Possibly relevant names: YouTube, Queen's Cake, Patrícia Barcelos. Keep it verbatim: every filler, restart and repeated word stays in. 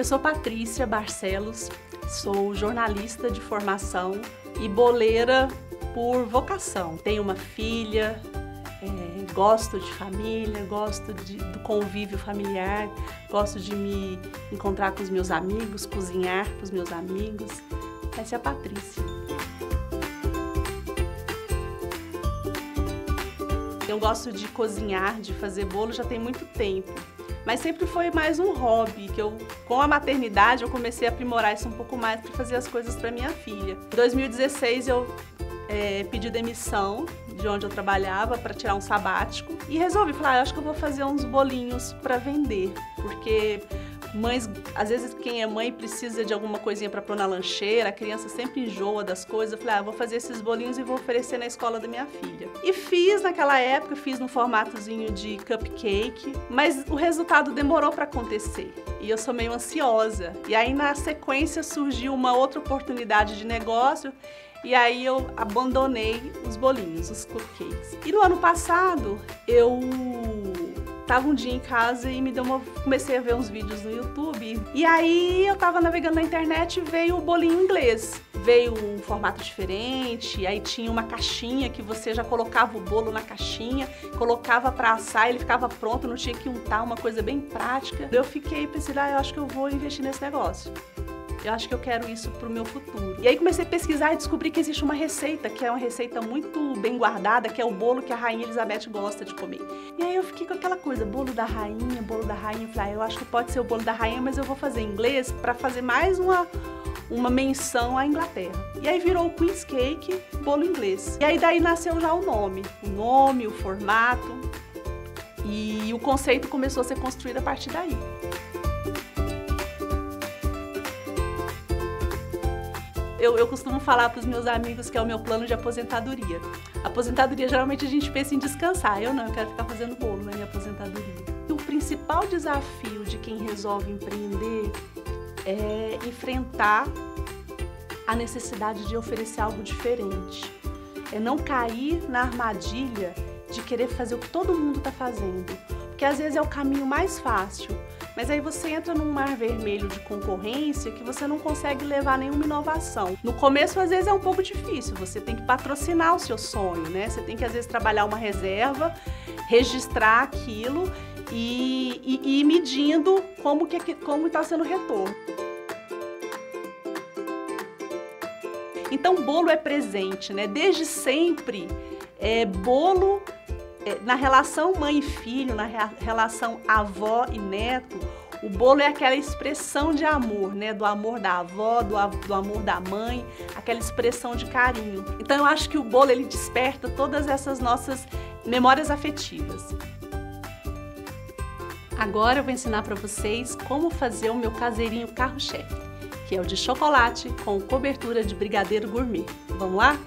Eu sou Patrícia Barcelos, sou jornalista de formação e boleira por vocação. Tenho uma filha, é, gosto de família, gosto de, do convívio familiar, gosto de me encontrar com os meus amigos, cozinhar com os meus amigos. Essa é a Patrícia. Eu gosto de cozinhar, de fazer bolo já tem muito tempo, mas sempre foi mais um hobby, que eu, com a maternidade, eu comecei a aprimorar isso um pouco mais para fazer as coisas para minha filha. Em dois mil e dezesseis eu é, pedi demissão de onde eu trabalhava para tirar um sabático e resolvi falar, ah, acho que eu vou fazer uns bolinhos para vender, porque mães, às vezes quem é mãe precisa de alguma coisinha para pôr na lancheira, a criança sempre enjoa das coisas. Eu falei, ah, vou fazer esses bolinhos e vou oferecer na escola da minha filha. E fiz naquela época, fiz num formatozinho de cupcake, mas o resultado demorou para acontecer. E eu sou meio ansiosa. E aí na sequência surgiu uma outra oportunidade de negócio e aí eu abandonei os bolinhos, os cupcakes. E no ano passado eu estava um dia em casa e me deu uma... comecei a ver uns vídeos no YouTube. E aí eu estava navegando na internet e veio o bolinho inglês. Veio um formato diferente, aí tinha uma caixinha que você já colocava o bolo na caixinha, colocava para assar, ele ficava pronto, não tinha que untar, uma coisa bem prática. Eu fiquei pensando, ah, eu acho que eu vou investir nesse negócio. Eu acho que eu quero isso pro meu futuro. E aí comecei a pesquisar e descobri que existe uma receita, que é uma receita muito bem guardada, que é o bolo que a Rainha Elizabeth gosta de comer. E aí eu fiquei com aquela coisa, bolo da rainha, bolo da rainha. Eu falei, ah, eu acho que pode ser o bolo da rainha, mas eu vou fazer em inglês para fazer mais uma, uma menção à Inglaterra. E aí virou o Queen's Cake, bolo inglês. E aí daí nasceu já o nome, o nome, o formato. E o conceito começou a ser construído a partir daí. Eu, eu costumo falar para os meus amigos que é o meu plano de aposentadoria. Aposentadoria, geralmente a gente pensa em descansar. Eu não, eu quero ficar fazendo bolo na minha aposentadoria. E o principal desafio de quem resolve empreender é enfrentar a necessidade de oferecer algo diferente. É não cair na armadilha de querer fazer o que todo mundo está fazendo. Porque às vezes é o caminho mais fácil. Mas aí você entra num mar vermelho de concorrência que você não consegue levar nenhuma inovação. No começo, às vezes, é um pouco difícil. Você tem que patrocinar o seu sonho, né? Você tem que, às vezes, trabalhar uma reserva, registrar aquilo e, e, e ir medindo como que, como está sendo o retorno. Então, bolo é presente, né? Desde sempre, é, bolo... Na relação mãe e filho, na relação avó e neto, o bolo é aquela expressão de amor, né? Do amor da avó, do, do amor da mãe, aquela expressão de carinho. Então eu acho que o bolo ele desperta todas essas nossas memórias afetivas. Agora eu vou ensinar para vocês como fazer o meu caseirinho carro-chefe, que é o de chocolate com cobertura de brigadeiro gourmet. Vamos lá?